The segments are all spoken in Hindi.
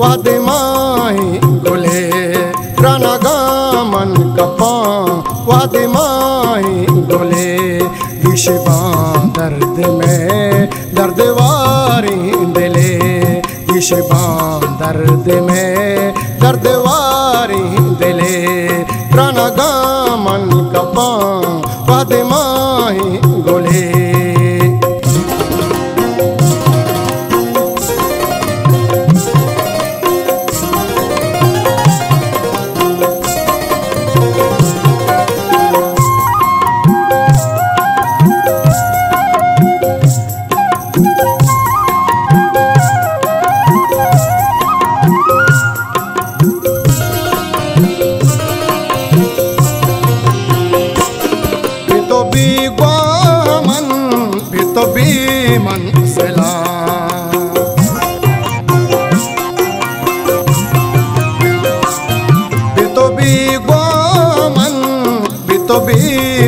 वादिमाई गुले रणगामन कपा वादिमाई गुले दिशबा दर्द में दर्दवारी दिले दिशबा दर्द में दर्दवारी दिले रणगामन कपा वादिमाई गुले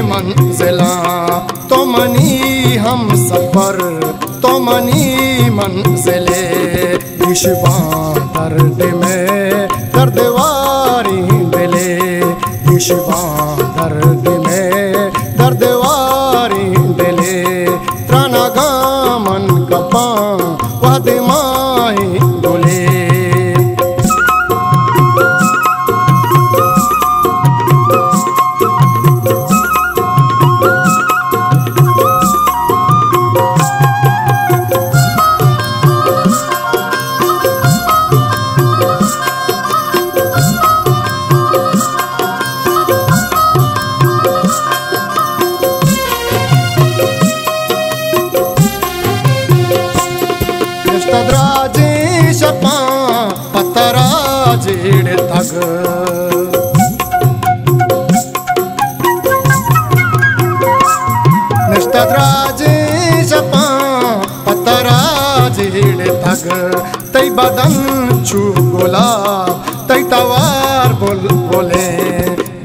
मंजिला तो मनी हम सफर तो मनी मंजिले दिशबा दर्द में दर्दवारी दिले दिशबा दर्द में दर्दवारी दिले त्रनगामन कपा वादिमाई गुले तई बदन छू गुलाब तई तवार बोल बोले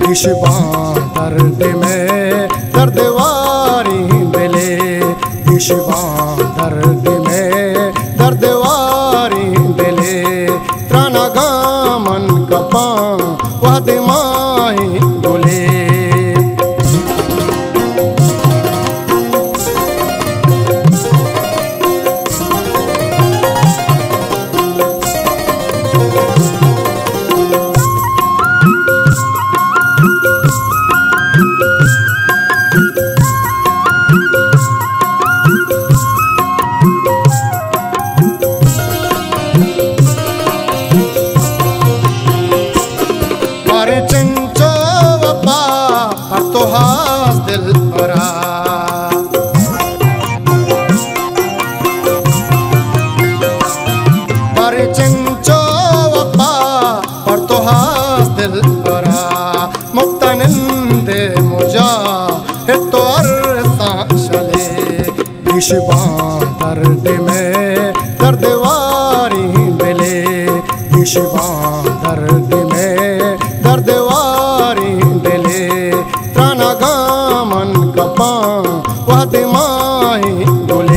दिशबा दर्द में दर्दवारी दिले दिशबा दर्द में दर्दवारी दिले त्रनगामन कपा वादिमाई गुले दिशबा दर्द में दर्दवारी दिले दिशबा दर्द में दर्दवारी दिले त्रनगामन कपा वादिमाई गुले।